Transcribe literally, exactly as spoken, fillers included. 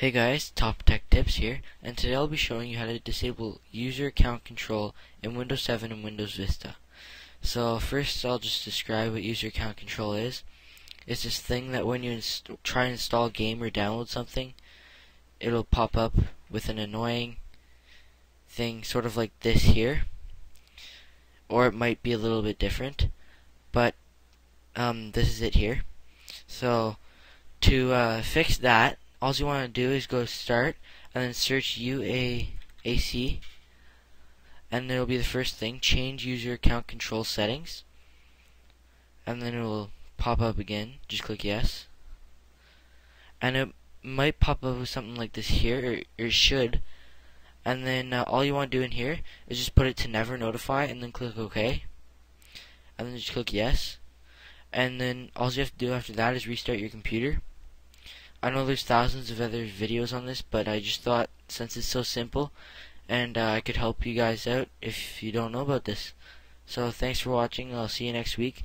Hey guys, Top Tech Tips here, and today I'll be showing you how to disable user account control in Windows seven and Windows Vista. So first I'll just describe what user account control is. It's this thing that when you inst try and install a game or download something, it'll pop up with an annoying thing sort of like this here, or it might be a little bit different, but um, this is it here. So to uh, fix that, all you want to do is go Start and then search U A C, and it'll be the first thing, Change User Account Control Settings, and then it'll pop up again. Just click Yes, and it might pop up with something like this here, or, or it should. And then uh, all you want to do in here is just put it to Never Notify, and then click OK, and then just click Yes. And then all you have to do after that is restart your computer. I know there's thousands of other videos on this, but I just thought, since it's so simple, and uh, I could help you guys out if you don't know about this. So thanks for watching. I'll see you next week.